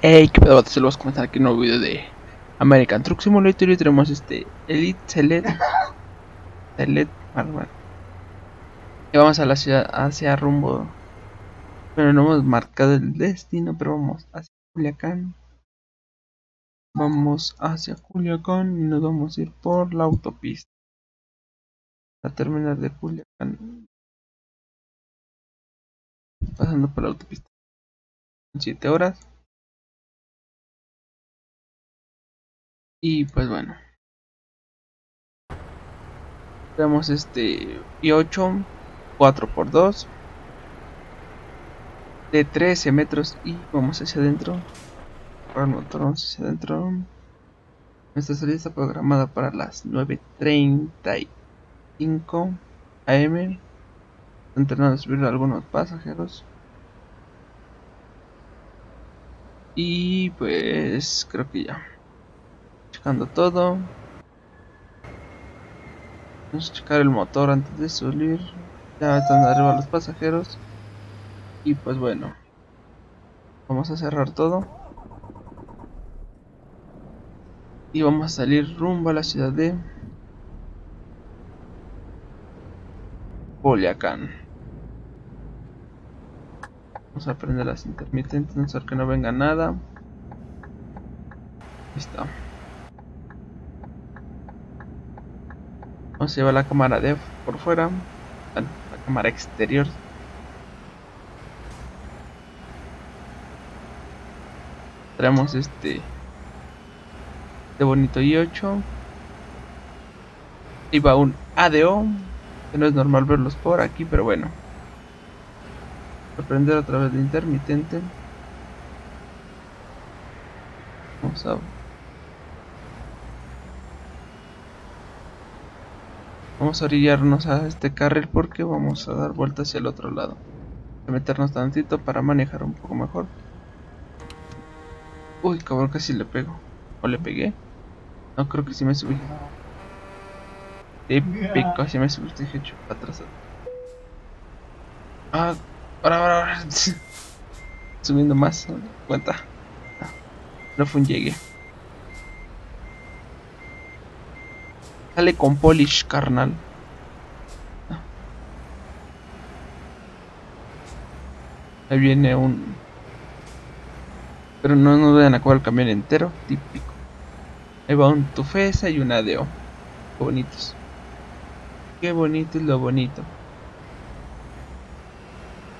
Hey, que pedo, se lo vas a comentar aquí en un video de American Truck Simulator. Y tenemos este Elite Select y vamos a la ciudad hacia rumbo, pero no hemos marcado el destino, pero vamos hacia Culiacán. Vamos hacia Culiacán y nos vamos a ir por la autopista. La terminal de Culiacán, pasando por la autopista, 7 horas. Y pues bueno, tenemos este i8 4x2 de 13 metros y vamos hacia adentro. Por el motor vamos hacia adentro. Nuestra salida está programada para las 9:35 am. Están tratando de subir a algunos pasajeros. Y pues creo que ya. Checando todo. Vamos a checar el motor antes de subir. Ya están arriba los pasajeros. Y pues bueno, vamos a cerrar todo y vamos a salir rumbo a la ciudad de Culiacán. Vamos a prender las intermitentes, no ser que no venga nada. Listo. Vamos a llevar la cámara de por fuera, bueno, la cámara exterior. Traemos este bonito i8. Iba un ADO, que no es normal verlos por aquí, pero bueno. Aprender a través de intermitente. Vamos a orillarnos a este carril porque vamos a dar vuelta hacia el otro lado. A meternos tantito para manejar un poco mejor. Uy, cabrón, casi le pego. ¿O le pegué? No, creo que sí me subí. Típico, sí me subí, dije, chupa, atrasado. Ah, ahora. Subiendo más, cuenta. No fue un llegue. Sale con polish, carnal. Ahí viene un... Pero no nos vayan a acabar el camión entero. Típico. Ahí va un Tufesa y un ADO. Qué bonitos. Qué bonito es lo bonito.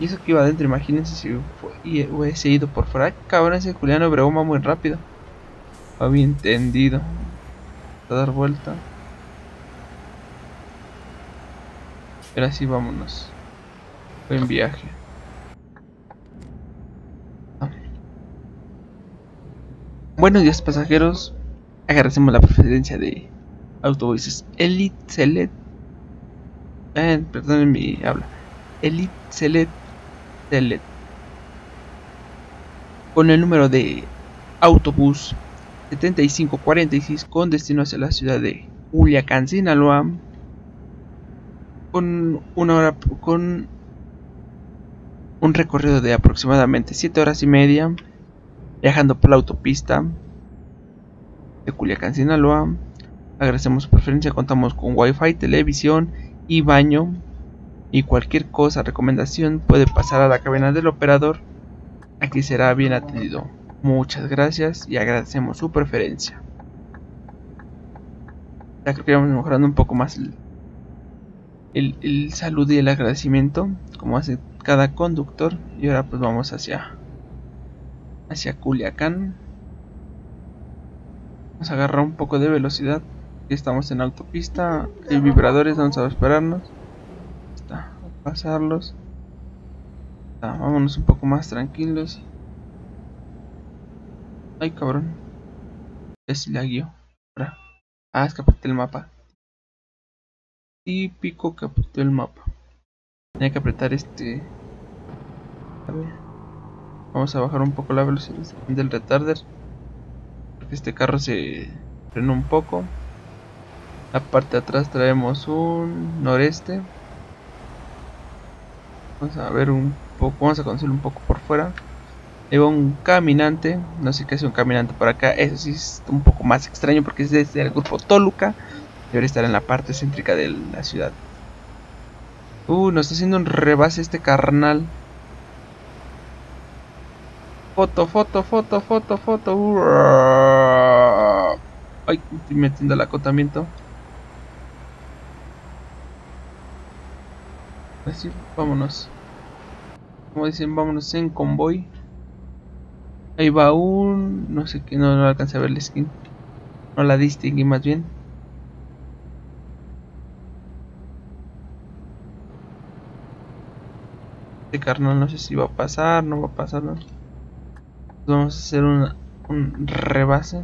Y eso que iba adentro, imagínense si hubiese ido por fuera. Cabrón, ese Juliano Bregoma muy rápido. Va bien tendido. A dar vuelta. Pero así vámonos. Buen viaje. Buenos días, pasajeros. Agradecemos la preferencia de autobuses Elite Select. Perdonen mi habla. Elite Select. Con el número de autobús 7546 con destino hacia la ciudad de Culiacán, Sinaloa. Con una hora, con un recorrido de aproximadamente 7 horas y media. Viajando por la autopista de Culiacán, Sinaloa. Agradecemos su preferencia. Contamos con wifi, televisión y baño. Y cualquier cosa, recomendación, puede pasar a la cabina del operador. Aquí será bien atendido. Muchas gracias y agradecemos su preferencia. Ya creo que vamos mejorando un poco más el saludo y el agradecimiento, como hace cada conductor. Y ahora pues vamos hacia Culiacán. Vamos a agarrar un poco de velocidad. Aquí estamos en autopista. Hay vibradores, vamos a esperarnos. Está, pasarlos. Está, vámonos un poco más tranquilos. Ay, cabrón. Es la guió. Ah, es que apreté el mapa. Típico que apreté el mapa. Tenía que apretar este. A ver. Vamos a bajar un poco la velocidad del retarder. Porque este carro se freno un poco. La parte de atrás traemos un noreste. Vamos a ver un poco, vamos a conocerlo un poco por fuera. Lleva un caminante, no sé qué es un caminante por acá. Eso sí es un poco más extraño porque es desde el grupo Toluca. Debería estar en la parte céntrica de la ciudad. Nos está haciendo un rebase este carnal. Foto, foto, foto, foto, foto. Ay, estoy metiendo el acotamiento. Así, vámonos. Como dicen, vámonos en convoy. Ahí va un... no sé qué, no alcancé a ver la skin. No la distinguí más bien. Este carnal no sé si va a pasar, no va a pasar, ¿no? Vamos a hacer un rebase.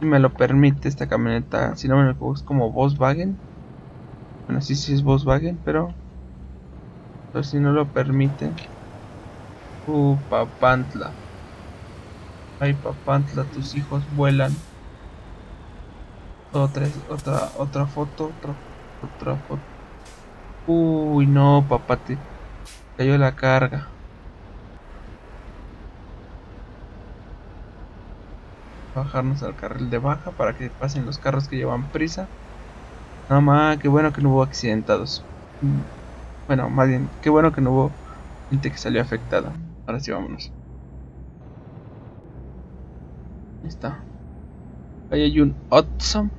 Si me lo permite esta camioneta, si no me lo equivoco, es como Volkswagen. Bueno, sí es Volkswagen, pero si no lo permite. Papantla. Ay, Papantla, tus hijos vuelan. Otra foto, otra foto. Uy, no, papá, te cayó la carga. Bajarnos al carril de baja para que pasen los carros que llevan prisa. Nada más, qué bueno que no hubo accidentados. Bueno, más bien, qué bueno que no hubo gente que salió afectada. Ahora sí, vámonos. Ahí está. Ahí hay un Otso.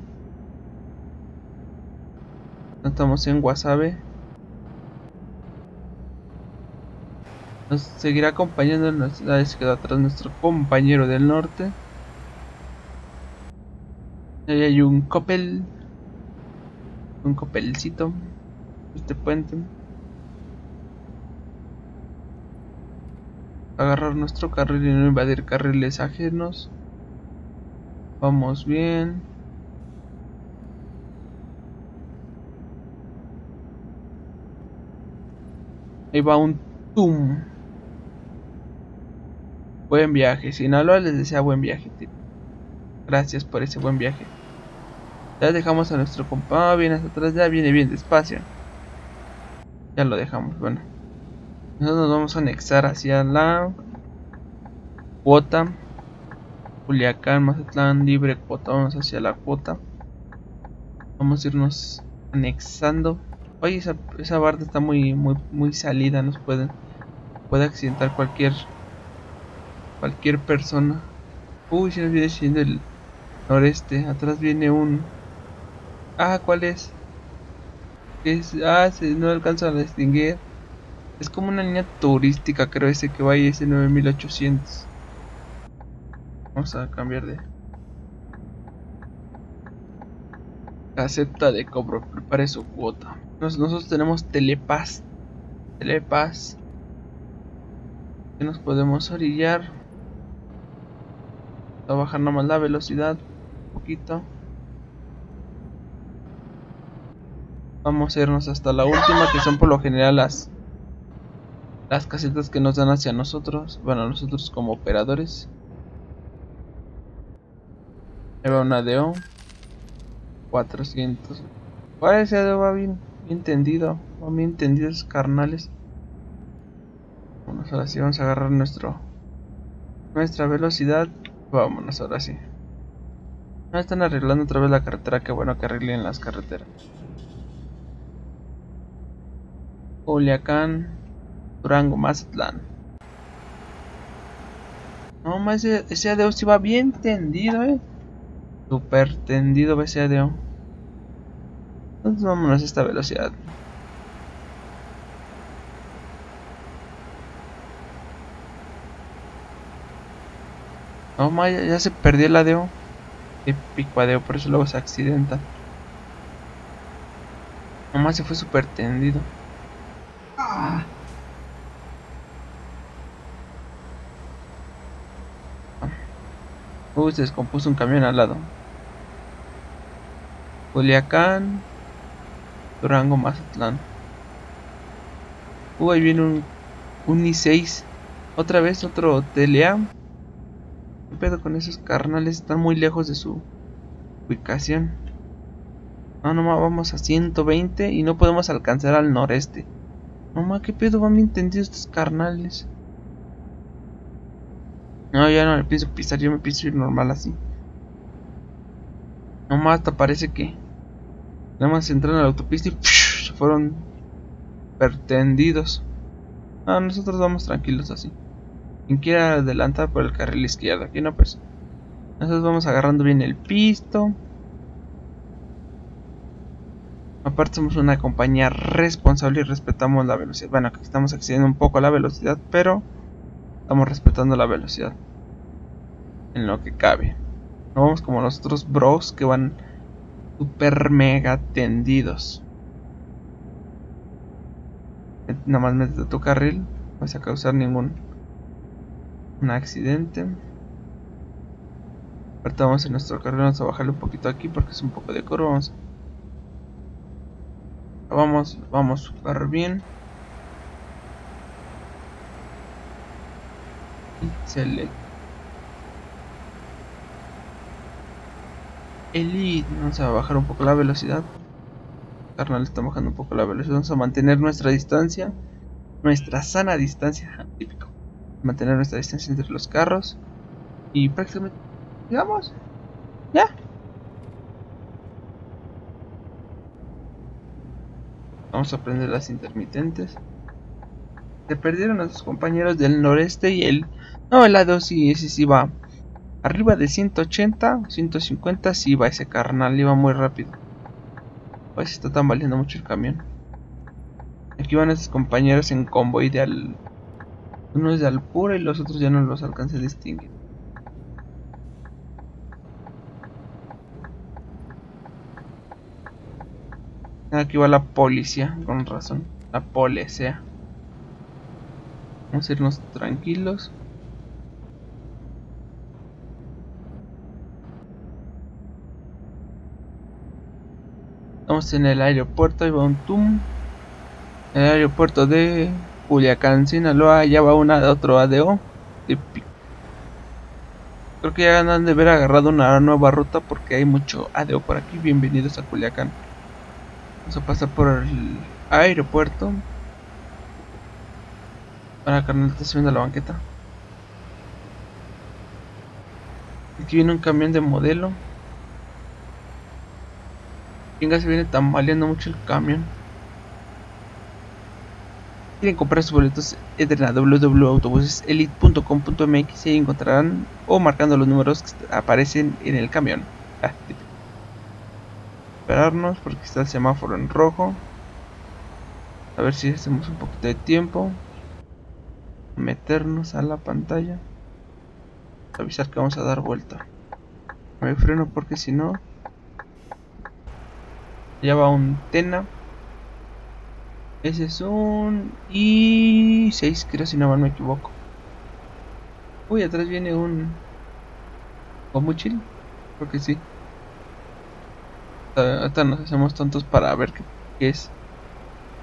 Estamos en Guasave. Nos seguirá acompañando. Se quedó atrás nuestro compañero del norte. Ahí hay un Coppel. Un Coppelcito. Este puente. Agarrar nuestro carril y no invadir carriles ajenos. Vamos bien. Ahí va un TUM. Buen viaje. Sinaloa les desea buen viaje, tío. Gracias por ese buen viaje. Ya dejamos a nuestro compa. Viene hasta atrás, ya viene bien despacio. Ya lo dejamos, bueno. Nosotros nos vamos a anexar hacia la cuota. Culiacán, Mazatlán, libre cuota, vamos hacia la cuota. Vamos a irnos anexando. Oye, esa barda está muy salida, nos puede accidentar cualquier persona. Uy, se nos viene siendo el noreste, atrás viene un... Ah, ¿cuál es? No alcanzo a distinguir. Es como una línea turística, creo, ese que va ahí, ese 9800. Vamos a cambiar de... Acepta de cobro, prepare su cuota. Nosotros tenemos Telepaz. Telepaz. ¿Qué nos podemos orillar? Voy a bajar nomás la velocidad un poquito. Vamos a irnos hasta la última, que son por lo general las casetas que nos dan hacia nosotros. Bueno, nosotros como operadores. Lleva una ADO 400. ¿Cuál es? ADO va bien tendido. Va bien tendido esos carnales. Vámonos, ahora sí vamos a agarrar nuestra velocidad. Vámonos, ahora sí. No están arreglando otra vez la carretera. Qué bueno que arreglen las carreteras. Culiacán, Durango, Mazatlán. No más, ese ADO sí va bien tendido, Super tendido ese ADO. Entonces vámonos a esta velocidad. No más, ya se perdió el ADO. Qué pico ADO, por eso luego se accidenta. No más, se fue super tendido. Se descompuso un camión al lado. Culiacán, Durango, Mazatlán. Ahí viene un i6. Otra vez otro TLA. ¿Qué pedo con esos carnales? Están muy lejos de su ubicación. Ah, nomás vamos a 120 y no podemos alcanzar al noreste. Nomás, qué pedo, van bien tendidos estos carnales. No, ya no le pienso pisar, yo me pienso ir normal así. Nomás hasta parece que nada más entraron a la autopista y ¡push! Se fueron pertendidos. Ah, nosotros vamos tranquilos así. Quien quiera adelantar por el carril izquierdo, aquí no, pues. Nosotros vamos agarrando bien el pisto. Aparte somos una compañía responsable y respetamos la velocidad. Bueno, aquí estamos excediendo un poco la velocidad, pero estamos respetando la velocidad en lo que cabe. No vamos como los otros bros que van super mega tendidos. Nada más métete a tu carril, no vas a causar ningún accidente. Ahorita vamos en nuestro carril, vamos a bajarle un poquito aquí porque es un poco de curva. Vamos súper bien. Select. Elite, vamos a bajar un poco la velocidad. Carnal, está bajando un poco la velocidad. Vamos a mantener nuestra distancia, nuestra sana distancia, típico. Mantener nuestra distancia entre los carros y prácticamente, digamos, ya. Vamos a prender las intermitentes. Se perdieron nuestros compañeros del noreste y el... No, el ADO sí, ese sí va. Arriba de 180, 150 sí va ese carnal, iba muy rápido. Pues está tambaleando mucho el camión. Aquí van nuestros compañeros en convoy de al... Uno es de Alpura y los otros ya no los alcance a distinguir. Aquí va la policía, con razón. La policía. Vamos a irnos tranquilos. Estamos en el aeropuerto, ahí va un TUM. El aeropuerto de Culiacán, Sinaloa, allá va otro ADO. Típico. Creo que ya han de haber agarrado una nueva ruta porque hay mucho ADO por aquí. Bienvenidos a Culiacán. Vamos a pasar por el aeropuerto. Ahora, carnal, está subiendo a la banqueta. Aquí viene un camión de modelo. Venga, se viene tambaleando mucho el camión. Quieren comprar sus boletos, entren a www.autobuseselite.com.mx y ahí encontrarán o marcando los números que aparecen en el camión. Esperarnos porque está el semáforo en rojo. A ver si hacemos un poquito de tiempo. Meternos a la pantalla, avisar que vamos a dar vuelta. Me freno porque si no, ya va un Tena. Ese es un i6, creo, si no mal me equivoco. Uy, atrás viene un Guamúchil, porque sí. Hasta nos hacemos tontos para ver qué es.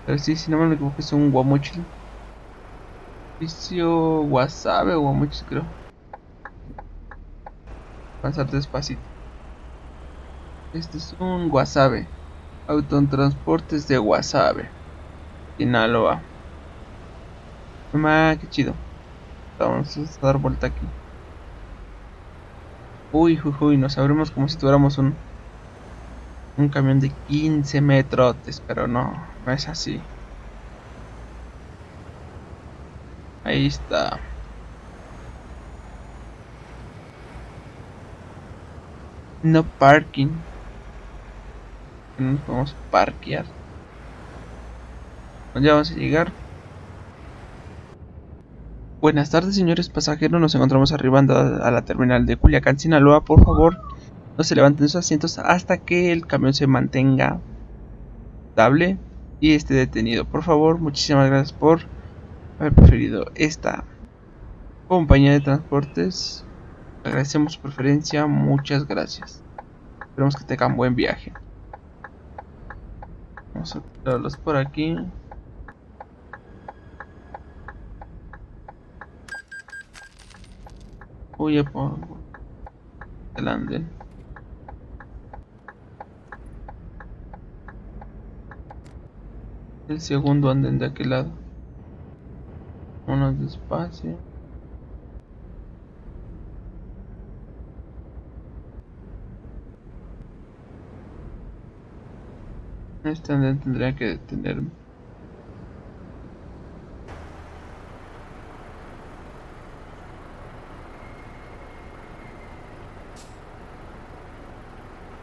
Pero sí, si no mal me equivoco, es un Guamúchil. Guasave o Guamúchil, creo. Avanzar despacito. Este es un Guasave. Autotransportes de Guasave, Sinaloa. Mamá, qué chido. Vamos a dar vuelta aquí. Uy, uy, uy, nos abrimos como si tuviéramos un camión de 15 metros, pero no es así. Ahí está. No parking. No nos podemos parquear. Ya vamos a llegar. Buenas tardes, señores pasajeros. Nos encontramos arribando a la terminal de Culiacán, Sinaloa. Por favor, no se levanten sus asientos hasta que el camión se mantenga estable y esté detenido. Por favor, muchísimas gracias por haber preferido esta compañía de transportes. Agradecemos su preferencia, muchas gracias. Esperemos que tengan buen viaje. Vamos a tirarlos por aquí. Uy, por el andén. El segundo anden de aquel lado. Vámonos despacio. Este anden tendría que detenerme.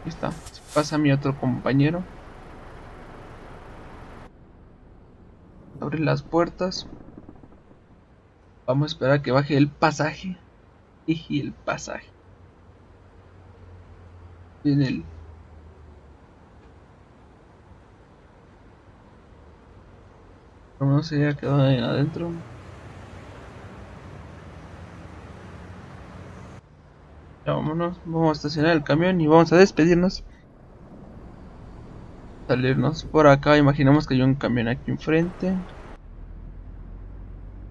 Ahí está, pasa mi otro compañero. Abre las puertas. Vamos a esperar a que baje el pasaje. Y el pasaje. Viene el... Como no se haya quedado ahí adentro. Ya vámonos, vamos a estacionar el camión y vamos a despedirnos. Salirnos por acá, imaginamos que hay un camión aquí enfrente.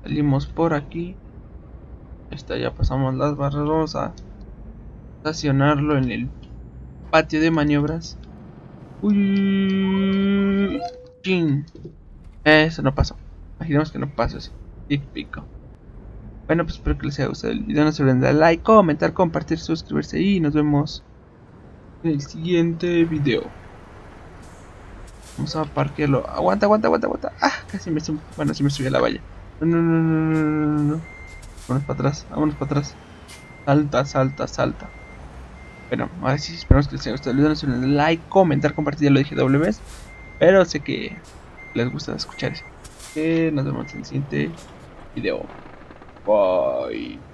Salimos por aquí. Esta ya pasamos las barras, vamos a estacionarlo en el patio de maniobras. Uy, chin. Eso no pasó, imaginamos que no pasó así, típico. Bueno, pues espero que les haya gustado el video, no se olviden de like, comentar, compartir, suscribirse y nos vemos en el siguiente video. Vamos a parquearlo. Aguanta, aguanta, aguanta, aguanta. Ah, casi me subí. Bueno, sí me subí a la valla. No, no, no, no, no, no. Vámonos para atrás, vámonos para atrás. Salta, salta, salta. Bueno, ahora sí, esperamos que les haya gustado el video, no se olviden de like, comentar, compartir, ya lo dije doble vez. Pero sé que les gusta escuchar eso. Nos vemos en el siguiente video. Bye.